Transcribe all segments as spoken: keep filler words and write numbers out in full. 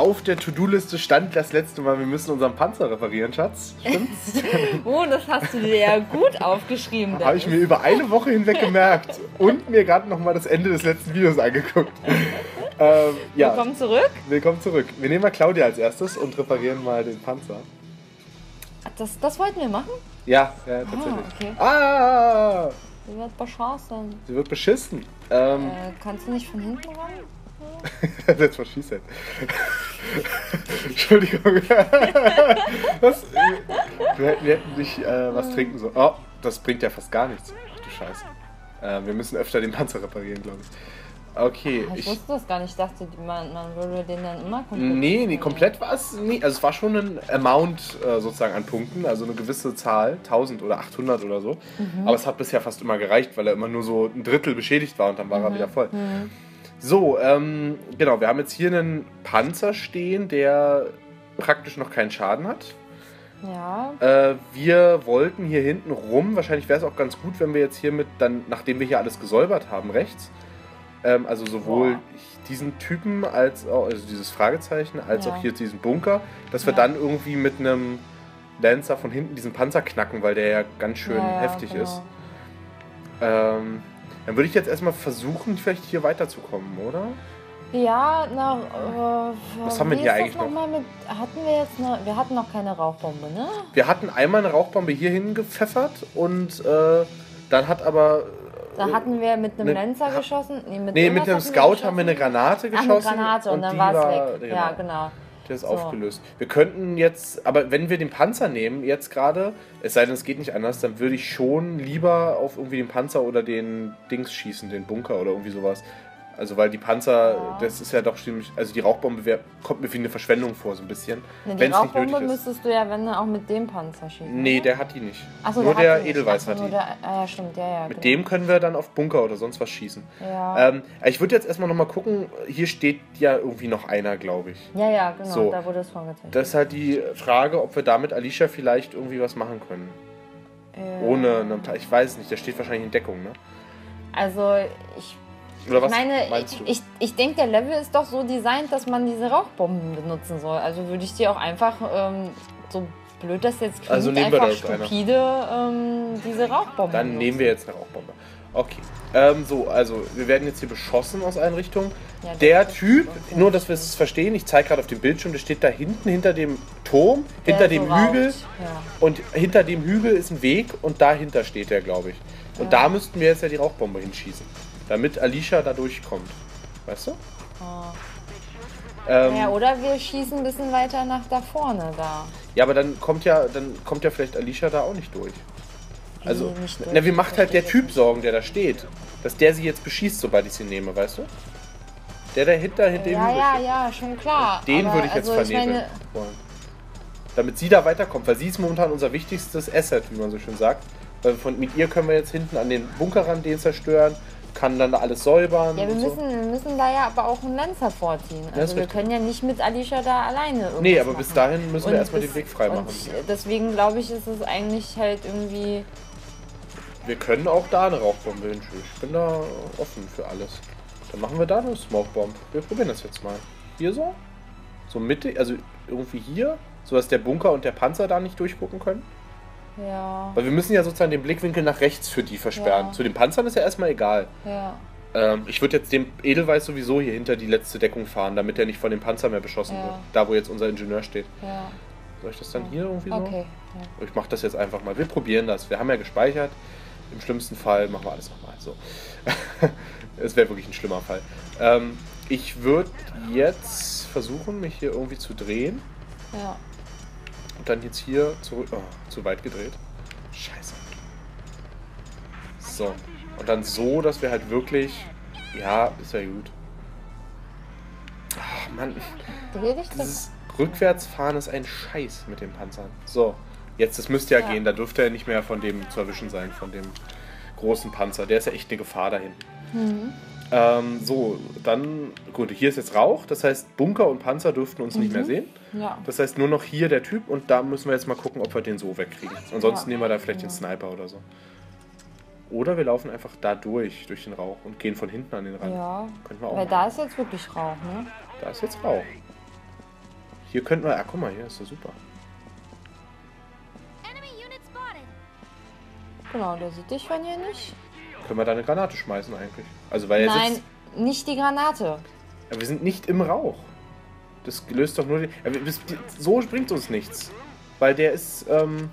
auf der To-Do-Liste stand das letzte Mal, wir müssen unseren Panzer reparieren, Schatz. Stimmt's? Oh, das hast du dir ja gut aufgeschrieben. Habe ich mir über eine Woche hinweg gemerkt und mir gerade nochmal das Ende des letzten Videos angeguckt. ähm, ja. Willkommen zurück. Willkommen zurück. Wir nehmen mal Claudia als erstes und reparieren mal den Panzer. Das, das wollten wir machen? Ja, ja tatsächlich. Ah, okay. Ah! Sie wird beschossen. Sie wird beschissen. Ähm, äh, kannst du nicht von hinten ran? That's what she said. Entschuldigung. Das, wir, wir hätten nicht äh, was trinken sollen. Oh, das bringt ja fast gar nichts. Ach du Scheiße. Äh, wir müssen öfter den Panzer reparieren, glaube ich. Okay. Ach, ich, ich wusste das gar nicht. Ich dachte, man, man würde den dann immer komplett... Nee, nee, komplett war es nie. Also es war schon ein Amount äh, sozusagen an Punkten, also eine gewisse Zahl, tausend oder achthundert oder so. Mhm. Aber es hat bisher fast immer gereicht, weil er immer nur so ein Drittel beschädigt war und dann war mhm. er wieder voll. Mhm. So, ähm, genau, wir haben jetzt hier einen Panzer stehen, der praktisch noch keinen Schaden hat. Ja. Äh, wir wollten hier hinten rum, wahrscheinlich wäre es auch ganz gut, wenn wir jetzt hiermit dann, nachdem wir hier alles gesäubert haben, rechts, ähm, also sowohl Boah. diesen Typen, als auch, also dieses Fragezeichen, als ja. auch hier diesen Bunker, dass wir ja. dann irgendwie mit einem Lancer von hinten diesen Panzer knacken, weil der ja ganz schön ja, heftig genau. ist. Ähm... Dann würde ich jetzt erstmal versuchen, vielleicht hier weiterzukommen, oder? Ja, na, äh, was haben wir denn hier eigentlich noch? noch? Mit, hatten wir, jetzt eine, wir hatten noch keine Rauchbombe, ne? Wir hatten einmal eine Rauchbombe hier hingepfeffert und äh, dann hat aber... Da äh, hatten wir mit einem ne, Lancer geschossen. Nee, mit, nee, mit einem Scout haben wir eine Granate geschossen. Ach, eine Granate und, und dann war es weg. Genau, ja, genau. Der ist so. aufgelöst. Wir könnten jetzt, aber wenn wir den Panzer nehmen jetzt gerade, es sei denn, es geht nicht anders, dann würde ich schon lieber auf irgendwie den Panzer oder den Dings schießen, den Bunker oder irgendwie sowas. Also weil die Panzer, ja. das ist ja doch ziemlich, also die Rauchbombe wär, kommt mir wie eine Verschwendung vor, so ein bisschen. Nee, die Rauchbombe müsstest du ja, wenn, auch mit dem Panzer schießen. Nee, oder? Der hat die nicht. Ach so, nur der, der Edelweiß hat die. Nur der, ah ja, stimmt, der, ja, mit genau. dem können wir dann auf Bunker oder sonst was schießen. Ja. Ähm, ich würde jetzt erstmal nochmal gucken, hier steht ja irgendwie noch einer, glaube ich. Ja, ja, genau, so. Da wurde es vorgezeichnet. Das ist halt die Frage, ob wir da mit Alicia vielleicht irgendwie was machen können. Äh. Ohne, eine, ich weiß nicht, der steht wahrscheinlich in Deckung, ne? Also, ich... Oder was ich meine, ich, ich, ich denke, der Level ist doch so designt, dass man diese Rauchbomben benutzen soll. Also würde ich die auch einfach, ähm, so blöd das jetzt klingt, also nehmen wir einfach da stupide ähm, diese Rauchbomben Dann benutzen. Nehmen wir jetzt eine Rauchbombe. Okay, ähm, so, also wir werden jetzt hier beschossen aus allen Richtungen. Ja, der Typ, nur dass wir es verstehen, ich zeige gerade auf dem Bildschirm, der steht da hinten hinter dem Turm, der hinter dem so Hügel. Ja. Und hinter dem Hügel ist ein Weg und dahinter steht der, glaube ich. Und ja. da müssten wir jetzt ja die Rauchbombe hinschießen. Damit Alicia da durchkommt. Weißt du? Oh. Ähm, ja, oder wir schießen ein bisschen weiter nach da vorne da. Ja, aber dann kommt ja, dann kommt ja vielleicht Alicia da auch nicht durch. Also, nee, nicht durch. Na, wie macht halt der Typ Sorgen, der da steht? Dass der sie jetzt beschießt, sobald ich sie nehme, weißt du? Der dahinter, hinter ja, dem Ja, ja, ja, schon klar. Den aber würde ich jetzt also vernebeln wollen. Damit sie da weiterkommt, weil sie ist momentan unser wichtigstes Asset, wie man so schön sagt. Weil von, mit ihr können wir jetzt hinten an den Bunker ran, den zerstören. Kann dann da alles säubern. Ja, wir müssen, so. wir müssen da ja aber auch einen Lanzer vorziehen. Also wir können ja nicht mit Alicia da alleine irgendwas Nee, aber machen. bis dahin müssen und wir erstmal den Weg frei machen. Deswegen glaube ich, ist es eigentlich halt irgendwie... Wir können auch da eine Rauchbombe hinschießen. Ich bin da offen für alles. Dann machen wir da eine Smokebomb. Wir probieren das jetzt mal. Hier so? So Mitte, also irgendwie hier? So dass der Bunker und der Panzer da nicht durchgucken können? Ja. Weil wir müssen ja sozusagen den Blickwinkel nach rechts für die versperren. Ja. Zu den Panzern ist ja erstmal egal. Ja. Ähm, ich würde jetzt den Edelweiß sowieso hier hinter die letzte Deckung fahren, damit er nicht von dem Panzer mehr beschossen ja. wird. Da, wo jetzt unser Ingenieur steht. Ja. Soll ich das dann hier irgendwie so? Okay. Ja. Ich mache das jetzt einfach mal. Wir probieren das. Wir haben ja gespeichert. Im schlimmsten Fall machen wir alles nochmal. So. Es wäre wirklich ein schlimmer Fall. Ähm, ich würde jetzt versuchen, mich hier irgendwie zu drehen. Ja. Und dann jetzt hier zurück... Oh, zu weit gedreht. Scheiße. So. Und dann so, dass wir halt wirklich... Ja, ist ja gut. Ach, Mann. Dieses Rückwärtsfahren ist ein Scheiß mit den Panzern. So. Jetzt, das müsste ja, ja gehen. Da dürfte er nicht mehr von dem zu erwischen sein, von dem großen Panzer. Der ist ja echt eine Gefahr dahin. Mhm. Ähm, so, dann, gut, hier ist jetzt Rauch, das heißt Bunker und Panzer dürften uns mhm. nicht mehr sehen. Ja. Das heißt nur noch hier der Typ und da müssen wir jetzt mal gucken, ob wir den so wegkriegen. Ansonsten ja. nehmen wir da vielleicht ja. den Sniper oder so. Oder wir laufen einfach da durch, durch den Rauch und gehen von hinten an den Rand. Ja, könnten wir auch weil machen. Da ist jetzt wirklich Rauch, ne? Da ist jetzt Rauch. Hier könnten wir... Ah, guck mal, hier ist ja super. Genau, der sieht dich von hier nicht. Können wir da eine Granate schmeißen eigentlich? Also weil er sitzt... Nein, nicht die Granate. Ja, wir sind nicht im Rauch. Das löst doch nur... Die, so bringt uns nichts. Weil der ist... Ähm,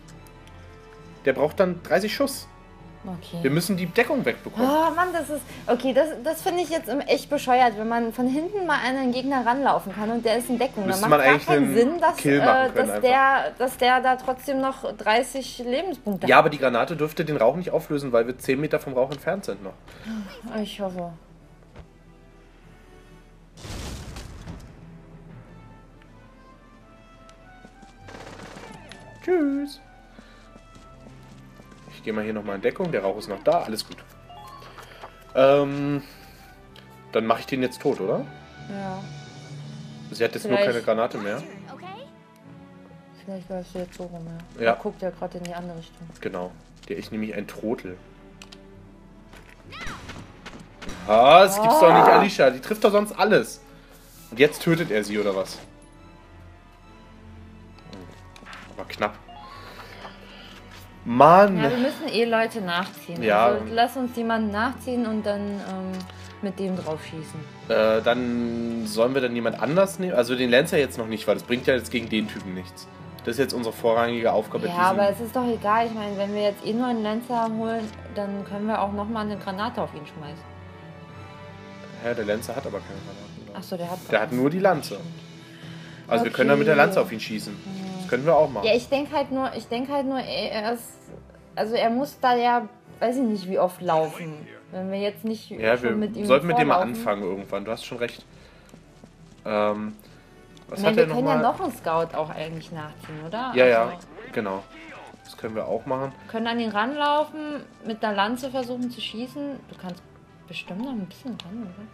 der braucht dann dreißig Schuss. Okay. Wir müssen die Deckung wegbekommen. Oh Mann, das ist... Okay, das, das finde ich jetzt echt bescheuert, wenn man von hinten mal an einen Gegner ranlaufen kann und der ist in Deckung. Dann macht man gar keinen Sinn, dass, äh, dass, der, dass der da trotzdem noch dreißig Lebenspunkte hat. Ja, aber die Granate dürfte den Rauch nicht auflösen, weil wir zehn Meter vom Rauch entfernt sind noch. Ich hoffe. Tschüss. Ich gehe mal hier nochmal in Deckung. Der Rauch ist noch da. Alles gut. Ähm, dann mache ich den jetzt tot, oder? Ja. Sie hat jetzt Vielleicht. nur keine Granate mehr. Vielleicht läufst du jetzt so rum, ja. ja. Da guckt ja gerade in die andere Richtung. Genau. Der ist nämlich ein Trotel. Ah, das oh. gibt's doch nicht, Alicia. Die trifft doch sonst alles. Und jetzt tötet er sie, oder was? Knapp. Mann. Ja, wir müssen eh Leute nachziehen. Ja. Also, lass uns jemanden nachziehen und dann ähm, mit dem drauf schießen. Äh, dann sollen wir dann jemand anders nehmen? Also den Lancer jetzt noch nicht, weil das bringt ja jetzt gegen den Typen nichts. Das ist jetzt unsere vorrangige Aufgabe. Ja, aber es ist doch egal. Ich meine, wenn wir jetzt eh nur einen Lancer holen, dann können wir auch nochmal eine Granate auf ihn schmeißen. Ja, der Lancer hat aber keine Granate. Achso, der hat... Der hat nur die Lanze. Also okay. wir können dann mit der Lanze auf ihn schießen. Ja. Können wir auch machen. Ja, ich denke halt nur, ich denke halt nur, er ist, also er muss da ja, weiß ich nicht, wie oft laufen. Wenn wir jetzt nicht ja, wir mit ihm sollten vorlaufen. mit dem mal anfangen irgendwann. Du hast schon recht. Ähm, was Nein, hat wir er noch können mal? ja noch einen Scout auch eigentlich nachziehen, oder? Ja, also, ja, genau. Das können wir auch machen. Wir können an ihn ranlaufen, mit einer Lanze versuchen zu schießen. Du kannst bestimmt noch ein bisschen ran, oder?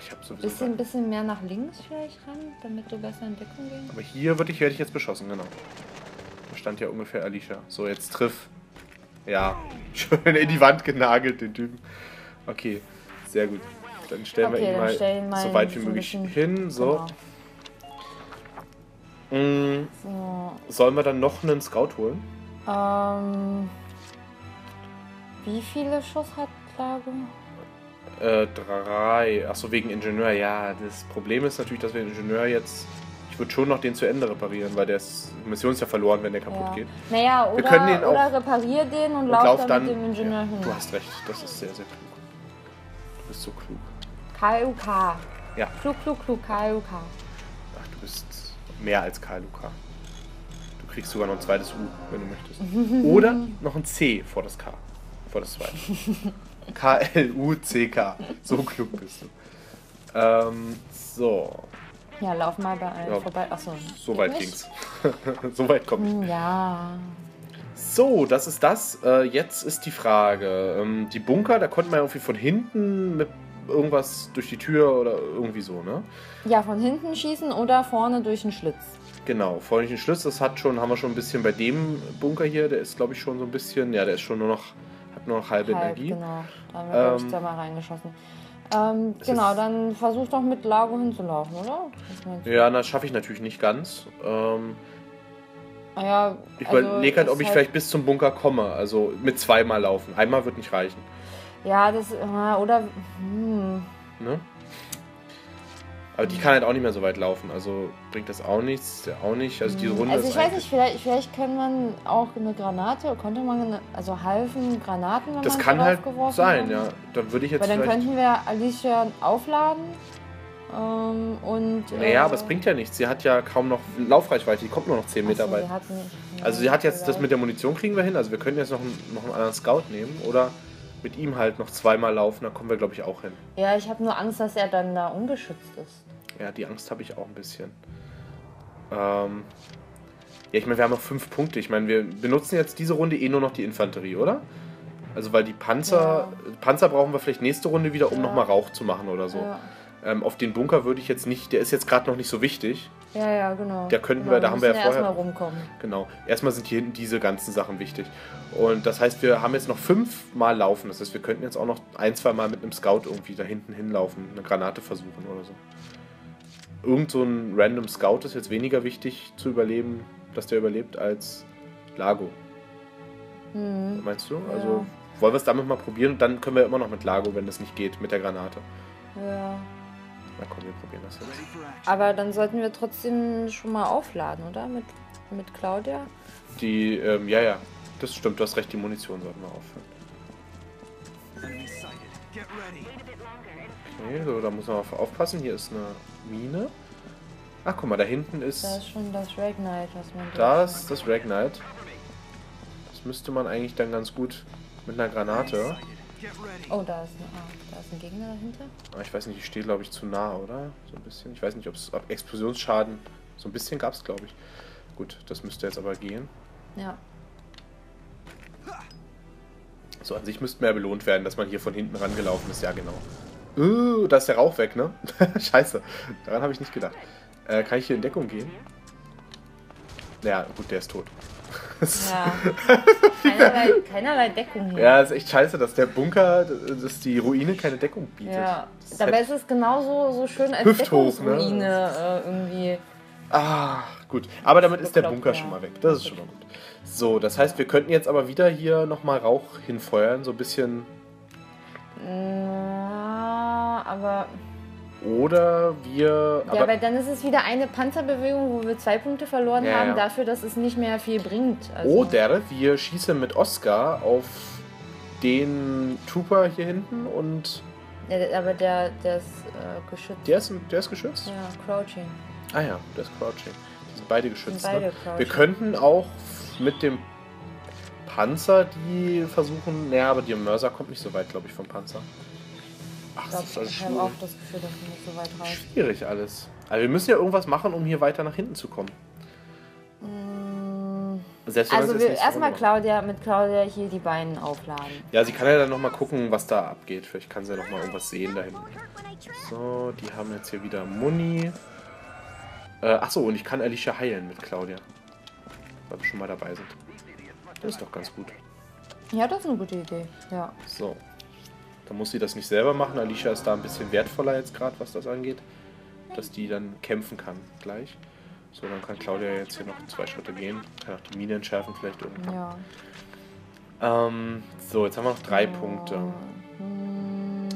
Ich hab sowieso bisschen, ein bisschen mehr nach links vielleicht ran, damit du besser in Deckung gehst. Aber hier werde ich, werd ich jetzt beschossen, genau. Da stand ja ungefähr Alicia. So, jetzt triff. Ja, schön in die Wand genagelt, den Typen. Okay, sehr gut. Dann stellen okay, wir ihn mal, stellen mal so weit wie möglich hin. So. Genau. Mhm. so. Sollen wir dann noch einen Scout holen? Ähm, wie viele Schuss hat Lago? Äh, drei. Achso, wegen Ingenieur. Ja, das Problem ist natürlich, dass wir den Ingenieur jetzt... Ich würde schon noch den zu Ende reparieren, weil der ist, die Mission ist ja verloren, wenn der kaputt ja. geht. Naja, oder, wir können den auch, oder reparier den und, und lauf, lauf dann mit dem Ingenieur ja, hin. Du hast recht, das ist sehr, sehr klug. Du bist so klug. K L U K. Ja. Klug, klug, klug, K L U K. Ach, du bist mehr als K L U K. Du kriegst sogar noch ein zweites U, wenn du möchtest. Oder noch ein C vor das K. Vor das zweite. K L U C K. So klug bist du. Ähm, so. Ja, lauf mal bei allen ja. vorbei. Achso. So weit ging's. So weit komm ich. Ja. So, das ist das. Äh, jetzt ist die Frage. Ähm, die Bunker, da konnten wir irgendwie von hinten mit irgendwas durch die Tür oder irgendwie so, ne? Ja, von hinten schießen oder vorne durch den Schlitz. Genau, vorne durch den Schlitz. Das hat schon, haben wir schon ein bisschen bei dem Bunker hier. Der ist, glaube ich, schon so ein bisschen. Ja, der ist schon nur noch. Nur noch halbe Halb, Energie. Genau, da haben wir ähm, da mal reingeschossen. Ähm, genau, dann versuch doch mit Lago hinzulaufen, oder? Ja, das schaffe ich natürlich nicht ganz. Ähm, ja, ich also überlege halt, ob ich halt vielleicht bis zum Bunker komme. Also mit zweimal laufen. Einmal wird nicht reichen. Ja, das. Oder. Hm. Ne? Aber die kann halt auch nicht mehr so weit laufen, also bringt das auch nichts, auch nicht, also die Runde Also ich ist weiß nicht, vielleicht, vielleicht kann man auch eine Granate, konnte man, eine, also halfen Granaten, wenn das man kann halt sein, haben. ja, dann würde ich jetzt Weil dann könnten wir Alicia aufladen ähm, und... Naja, äh, aber es bringt ja nichts, sie hat ja kaum noch Laufreichweite, die kommt nur noch zehn Meter so, weit. Sie also sie hat jetzt, das mit der Munition kriegen wir hin, also wir können jetzt noch einen, noch einen anderen Scout nehmen, oder... Mit ihm halt noch zweimal laufen, da kommen wir, glaube ich, auch hin. Ja, ich habe nur Angst, dass er dann da ungeschützt ist. Ja, die Angst habe ich auch ein bisschen. Ähm ja, ich meine, wir haben noch fünf Punkte. Ich meine, wir benutzen jetzt diese Runde eh nur noch die Infanterie, oder? Also, weil die Panzer... Ja. Panzer brauchen wir vielleicht nächste Runde wieder, um ja. nochmal Rauch zu machen oder so. Ja. Ähm, auf den Bunker würde ich jetzt nicht... Der ist jetzt gerade noch nicht so wichtig. Ja, ja, genau. Da könnten genau, wir, da haben wir ja vorher... Erstmal rumkommen. Genau. Erstmal sind hier hinten diese ganzen Sachen wichtig. Und das heißt, wir haben jetzt noch fünfmal laufen. Das heißt, wir könnten jetzt auch noch ein, zwei Mal mit einem Scout irgendwie da hinten hinlaufen, eine Granate versuchen oder so. irgend so ein random Scout ist jetzt weniger wichtig zu überleben, dass der überlebt, als Lago. Hm. Meinst du? Also ja. Wollen wir es damit mal probieren und dann können wir immer noch mit Lago, wenn das nicht geht, mit der Granate. Ja. Na komm, wir probieren das jetzt. Aber dann sollten wir trotzdem schon mal aufladen, oder? Mit, mit Claudia? Die, ähm, ja, ja. Das stimmt, du hast recht, die Munition sollten wir auffüllen. Okay, so, da muss man auf aufpassen. Hier ist eine Mine. Ach, guck mal, da hinten ist... Da ist schon das Ragnite, was man... Da ist das Ragnite. Das müsste man eigentlich dann ganz gut mit einer Granate... Oh, da ist, ein, da ist ein Gegner dahinter. Ah, ich weiß nicht, ich stehe, glaube ich, zu nah, oder? So ein bisschen. Ich weiß nicht, ob es Explosionsschaden... So ein bisschen gab es, glaube ich. Gut, das müsste jetzt aber gehen. Ja. So, an sich müssten wir ja belohnt werden, dass man hier von hinten rangelaufen ist. Ja, genau. Uh, da ist der Rauch weg, ne? Scheiße. Daran habe ich nicht gedacht. Äh, kann ich hier in Deckung gehen? Ja, gut, der ist tot. Ja. keinerlei, keinerlei Deckung hier. Ja, ist echt scheiße, dass der Bunker, dass die Ruine keine Deckung bietet. Ja, das dabei halt ist es genauso so schön als Deckungsruine, ne? äh, irgendwie. Ah, gut. Aber damit ist der Bunker schon mal weg. Das ist schon mal gut. So, das heißt, wir könnten jetzt aber wieder hier nochmal Rauch hinfeuern, so ein bisschen... Na, aber... Oder wir... Ja, aber weil dann ist es wieder eine Panzerbewegung, wo wir zwei Punkte verloren ja, haben, ja. dafür, dass es nicht mehr viel bringt. Also oder wir schießen mit Oscar auf den Trooper hier hinten und... Ja, aber der, der ist äh, geschützt. Der ist, der ist geschützt? Ja, Crouching. Ah ja, der ist Crouching. Die sind beide geschützt. Sind beide, ne? Wir könnten auch mit dem Panzer die versuchen... Naja, aber der Mörser kommt nicht so weit, glaube ich, vom Panzer. Ach, ich glaub, das ist alles schwierig. Ich habe auch das Gefühl, dass wir nicht so weit raus. Schwierig alles. Also wir müssen ja irgendwas machen, um hier weiter nach hinten zu kommen. Mmh. Selbst wenn also wir erstmal Claudia, mit Claudia hier die Beine aufladen. Ja, sie kann ja dann nochmal gucken, was da abgeht. Vielleicht kann sie ja nochmal irgendwas sehen da hinten. So, die haben jetzt hier wieder Muni. Äh, achso, und ich kann Alicia heilen mit Claudia. Weil wir schon mal dabei sind. Das ist doch ganz gut. Ja, das ist eine gute Idee. Ja. So. Da muss sie das nicht selber machen. Alicia ist da ein bisschen wertvoller jetzt gerade, was das angeht. Dass die dann kämpfen kann gleich. So, dann kann Claudia jetzt hier noch zwei Schritte gehen. Kann auch die Mine entschärfen vielleicht irgendwann. Ja. Ähm, so, jetzt haben wir noch drei ja. Punkte.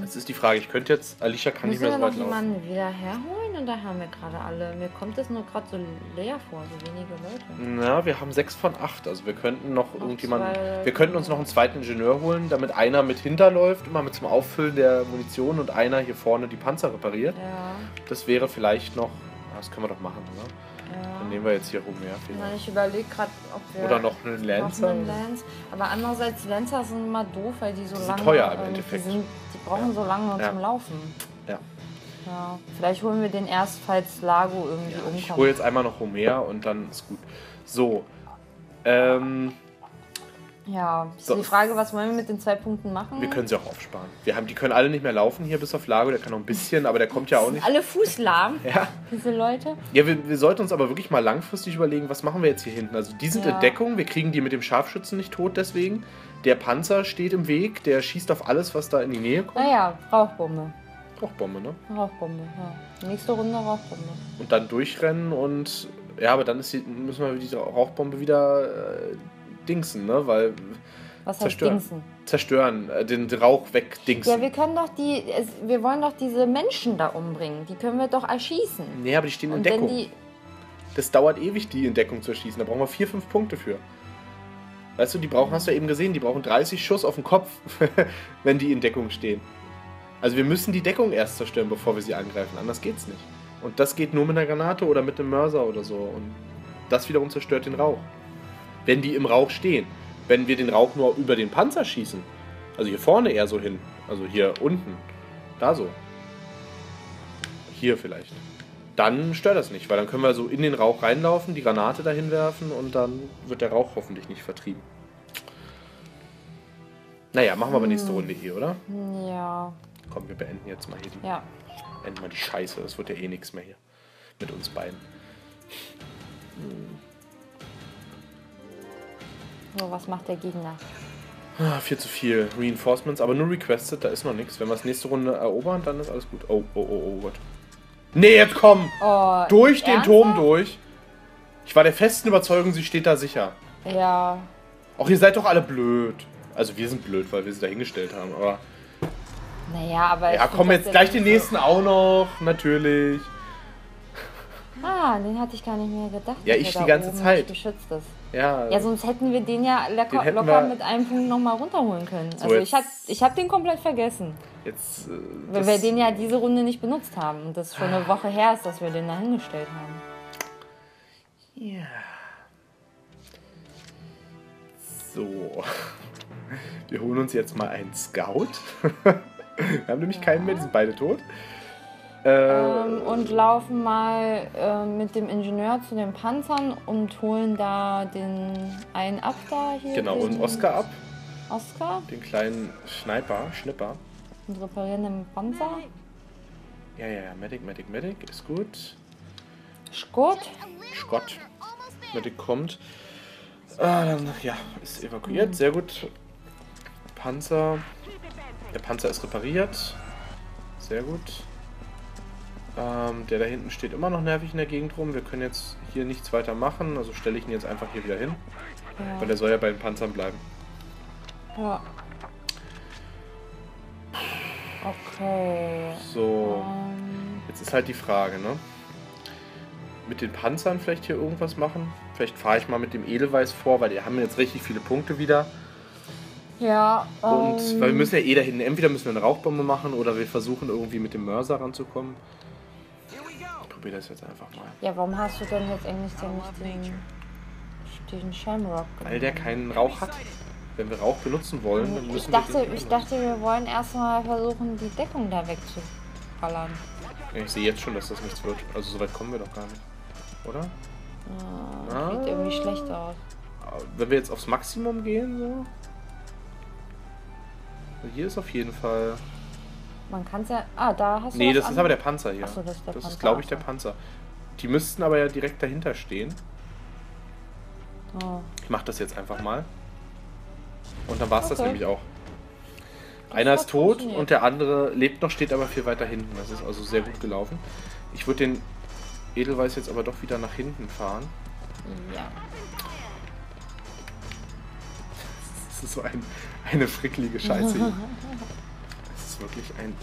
Jetzt ist die Frage, ich könnte jetzt... Alicia kann müssen nicht mehr so weit laufen. Müssen wir noch jemanden wieder herholen? Und da haben wir gerade alle. Mir kommt das nur gerade so leer vor, so wenige Leute. Na, wir haben sechs von acht. Also wir könnten noch, noch irgendjemanden... Wir könnten uns noch einen zweiten Ingenieur holen, damit einer mit hinterläuft, immer mit zum Auffüllen der Munition und einer hier vorne die Panzer repariert. Ja. Das wäre vielleicht noch... Das können wir doch machen, oder? Ja. Dann nehmen wir jetzt hier rum, ja. Vielleicht. Ich überlege gerade, ob wir... Oder noch einen Lancer. Noch einen Lancer. Aber andererseits, Lancer sind immer doof, weil die so lange... Die sind teuer im Endeffekt. Die brauchen ja. so lange ja. zum Laufen. Ja. ja. Vielleicht holen wir den erst, falls Lago irgendwie ja, umkommt. Ich hole jetzt einmal noch Homea und dann ist gut. So. Ähm. Ja, ist so. Die Frage, was wollen wir mit den zwei Punkten machen? Wir können sie auch aufsparen. Wir haben, die können alle nicht mehr laufen hier bis auf Lago. Der kann noch ein bisschen, aber der kommt ja auch nicht. Alle fußlahm, ja. diese Leute. Ja, wir, wir sollten uns aber wirklich mal langfristig überlegen, was machen wir jetzt hier hinten. Also die sind ja. in Deckung, wir kriegen die mit dem Scharfschützen nicht tot deswegen. Der Panzer steht im Weg, der schießt auf alles, was da in die Nähe kommt. Naja, Rauchbombe. Rauchbombe, ne? Rauchbombe, ja. Nächste Runde Rauchbombe. Und dann durchrennen und... Ja, aber dann ist die, müssen wir diese Rauchbombe wieder... Äh, dingsen, ne? Weil was zerstören, heißt dingsen? Zerstören, den Rauch wegdingsen. Ja, wir können doch die, es, wir wollen doch diese Menschen da umbringen. Die können wir doch erschießen. Nee, aber die stehen in Und Deckung. Die das dauert ewig, die in Deckung zu erschießen. Da brauchen wir vier, fünf Punkte für. Weißt du, die brauchen, hast du ja eben gesehen, die brauchen dreißig Schuss auf den Kopf, wenn die in Deckung stehen. Also wir müssen die Deckung erst zerstören, bevor wir sie angreifen. Anders geht's nicht. Und das geht nur mit einer Granate oder mit einem Mörser oder so. Und das wiederum zerstört den Rauch. Wenn die im Rauch stehen. Wenn wir den Rauch nur über den Panzer schießen. Also hier vorne eher so hin. Also hier unten. Da so. Hier vielleicht. Dann stört das nicht, weil dann können wir so in den Rauch reinlaufen, die Granate dahin werfen und dann wird der Rauch hoffentlich nicht vertrieben. Naja, machen wir aber nächste Runde hier, oder? Ja. Komm, wir beenden jetzt mal hier die... Ja. Beenden mal die Scheiße. Das wird ja eh nichts mehr hier. Mit uns beiden. Hm. So, was macht der Gegner? Ah, viel zu viel Reinforcements, aber nur requested, da ist noch nichts. Wenn wir das nächste Runde erobern, dann ist alles gut. Oh, oh, oh, oh Gott. Nee, jetzt komm! Oh, durch den ernsthaft? Turm durch. Ich war der festen Überzeugung, sie steht da sicher. Ja. Auch ihr seid doch alle blöd. Also wir sind blöd, weil wir sie da hingestellt haben, aber... Naja, aber... Ja, komm, jetzt gleich den nächsten auch noch, natürlich. Ah, den hatte ich gar nicht mehr gedacht. Ja, ich die ganze Zeit. Geschützt ist. Ja, ja, sonst hätten wir den ja locker, den locker wir mit einem Punkt nochmal runterholen können. So, also ich habe ich hab den komplett vergessen. Jetzt, äh, weil wir den ja diese Runde nicht benutzt haben. Und das schon eine Woche her ist, dass wir den da hingestellt haben. Ja. So. Wir holen uns jetzt mal einen Scout. Wir haben nämlich ja. keinen mehr, die sind beide tot. Ähm, und laufen mal äh, mit dem Ingenieur zu den Panzern und holen da den einen ab da hier. Genau, und Oscar ab. Oscar? Den kleinen Schneiper, Schnipper. Und reparieren den Panzer. Ja, ja, ja, Medic, Medic, Medic, ist gut. Scott? Scott. Medic kommt. Ah, dann, ja, ist evakuiert, mhm. sehr gut. Panzer. Der Panzer ist repariert. Sehr gut. Ähm, der da hinten steht immer noch nervig in der Gegend rum. Wir können jetzt hier nichts weiter machen, also stelle ich ihn jetzt einfach hier wieder hin. Ja. Weil der soll ja bei den Panzern bleiben. Ja. Okay. So. Um. Jetzt ist halt die Frage, ne? Mit den Panzern vielleicht hier irgendwas machen? Vielleicht fahre ich mal mit dem Edelweiß vor, weil die haben jetzt richtig viele Punkte wieder. Ja. Und ähm, weil wir müssen ja eh dahin. Entweder müssen wir eine Rauchbombe machen oder wir versuchen irgendwie mit dem Mörser ranzukommen. Ich probiere das jetzt einfach mal. Ja, warum hast du denn jetzt eigentlich den, den Shamrock? Weil der keinen Rauch hat. Wenn wir Rauch benutzen wollen, dann müssen ich dachte, wir... Ich dachte, wir wollen erstmal versuchen, die Deckung da wegzuballern. Ich sehe jetzt schon, dass das nichts wird. Also so weit kommen wir doch gar nicht. Oder? Ah, ah. Sieht irgendwie schlecht aus. Wenn wir jetzt aufs Maximum gehen, so... Hier ist auf jeden Fall... Man kann es ja... Ah, da hast du... Nee, das ist aber der Panzer hier. Achso, das ist der Panzer. Das ist, glaube ich, der Panzer. Die müssten aber ja direkt dahinter stehen. Oh. Ich mache das jetzt einfach mal. Und dann war es das nämlich auch. Einer ist tot und der andere lebt noch, steht aber viel weiter hinten. Das ist also sehr gut gelaufen. Ich würde den Edelweiß jetzt aber doch wieder nach hinten fahren. Ja. Das ist so ein... Eine fricklige Scheiße. Das ist wirklich ein...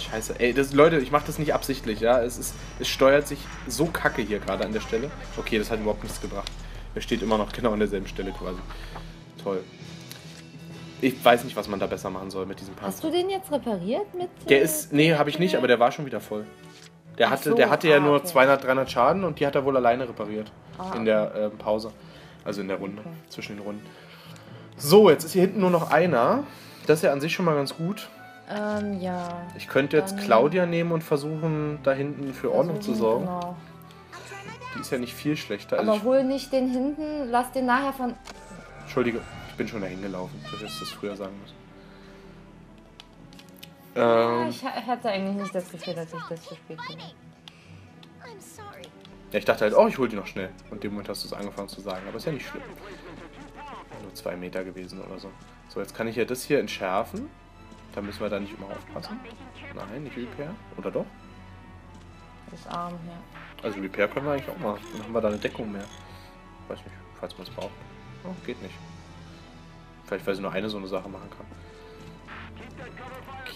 Scheiße. Ey, das, Leute, ich mache das nicht absichtlich, ja. Es, ist, es steuert sich so kacke hier gerade an der Stelle. Okay, das hat überhaupt nichts gebracht. Er steht immer noch genau an derselben Stelle quasi. Toll. Ich weiß nicht, was man da besser machen soll mit diesem Panzer. Hast du den jetzt repariert mit... Der ist... Nee, habe ich nicht, aber der war schon wieder voll. Der hatte, so, der hatte ah, ja nur okay. zweihundert, dreihundert Schaden und die hat er wohl alleine repariert. Ah, okay. In der äh, Pause. Also in der Runde. Okay. Zwischen den Runden. So, jetzt ist hier hinten nur noch einer. Das ist ja an sich schon mal ganz gut. Ähm, ja. Ich könnte jetzt Dann Claudia nehmen und versuchen, da hinten für Ordnung zu sorgen. Genau. Die ist ja nicht viel schlechter. Aber also hol nicht den hinten, lass den nachher von... Entschuldige, ich bin schon dahin gelaufen. Du hättest das früher sagen müssen. Ähm, ich hatte eigentlich nicht das Gefühl, dass ich das zu spät bin. Ja, ich dachte halt, oh, ich hol die noch schnell. Und in dem Moment hast du es angefangen zu sagen, aber ist ja nicht schlimm. Nur zwei Meter gewesen oder so. So, jetzt kann ich ja das hier entschärfen. Da müssen wir da nicht immer aufpassen. Nein, nicht Repair. Oder doch? Das Arm her. Ja. Also Repair können wir eigentlich auch mal. Dann haben wir da eine Deckung mehr. Weiß nicht, falls man es braucht. Oh, geht nicht. Vielleicht, weil sie nur eine so eine Sache machen kann.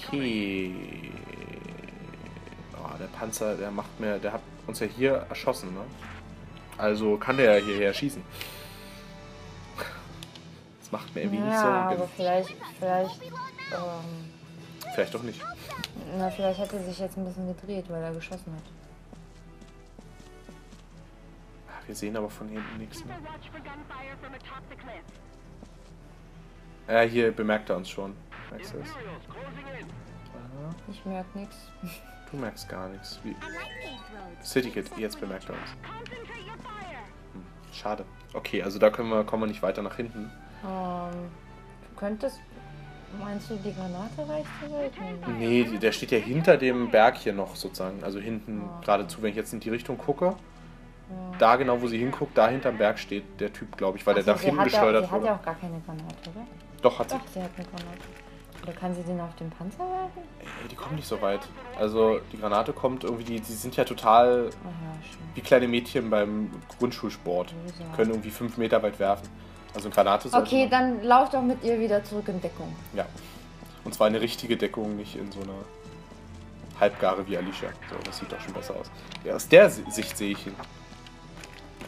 Okay. Oh, der Panzer, der macht mir, der hat uns ja hier erschossen, ne? Also kann der ja hierher schießen. Das macht mir irgendwie ja, nicht so. Ja, aber vielleicht, vielleicht, ähm, vielleicht doch nicht. Na, vielleicht hat er sich jetzt ein bisschen gedreht, weil er geschossen hat. Ach, wir sehen aber von hinten nichts mehr. Ja, hier bemerkt er uns schon. Merkst du das? Ich merk nichts. Du merkst gar nichts. Wie? City Kid, jetzt bemerkt er uns. Hm, schade. Okay, also da können wir, kommen wir nicht weiter nach hinten. Ähm, du könntest... Meinst du, die Granate reicht so weit? Nee, der steht ja hinter dem Berg hier noch sozusagen. Also hinten, oh, geradezu, wenn ich jetzt in die Richtung gucke, da genau, wo sie hinguckt, da hinterm Berg steht der Typ, glaube ich, weil Ach, der nach hinten geschleudert wurde. Sie hat ja auch gar keine Granate, oder? Doch, hat sie. Doch, sie hat eine Granate. Oder kann sie den auf den Panzer werfen? Ey, die kommen nicht so weit. Also die Granate kommt irgendwie, die, die sind ja total wie kleine Mädchen beim Grundschulsport. Die können irgendwie fünf Meter weit werfen. Also eine Granate ist okay, also dann lauf doch mit ihr wieder zurück in Deckung. Ja. Und zwar eine richtige Deckung, nicht in so einer halbgare wie Alicia. So, das sieht doch schon besser aus. Ja, aus der Sicht sehe ich ihn.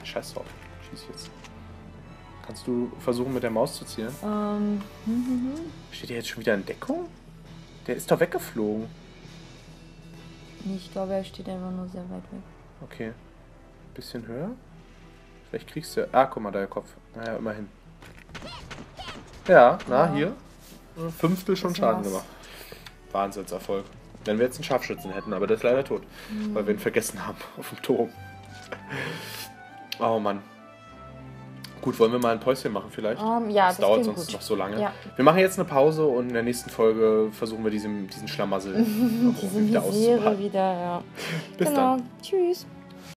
Scheiß drauf. Schieß jetzt. Kannst du versuchen, mit der Maus zu zielen? Ähm. Um, hm, hm, hm. Steht der jetzt schon wieder in Deckung? Der ist doch weggeflogen. Ich glaube, er steht einfach nur sehr weit weg. Okay. Bisschen höher? Vielleicht kriegst du... Ah, guck mal, da der Kopf. Naja, immerhin. Ja, na, ja. Hier. Fünftel schon Schaden gemacht. Wahnsinnserfolg. Wenn wir jetzt einen Scharfschützen hätten, aber der ist leider tot. Mhm. Weil wir ihn vergessen haben auf dem Turm. Oh Mann. Gut, wollen wir mal ein Päuschen machen vielleicht? Um, ja, das, das dauert sonst gut. noch so lange. Ja. Wir machen jetzt eine Pause und in der nächsten Folge versuchen wir diesem, diesen Schlamassel diesen wieder auszupacken. Wieder, ja. Bis genau. dann. Tschüss.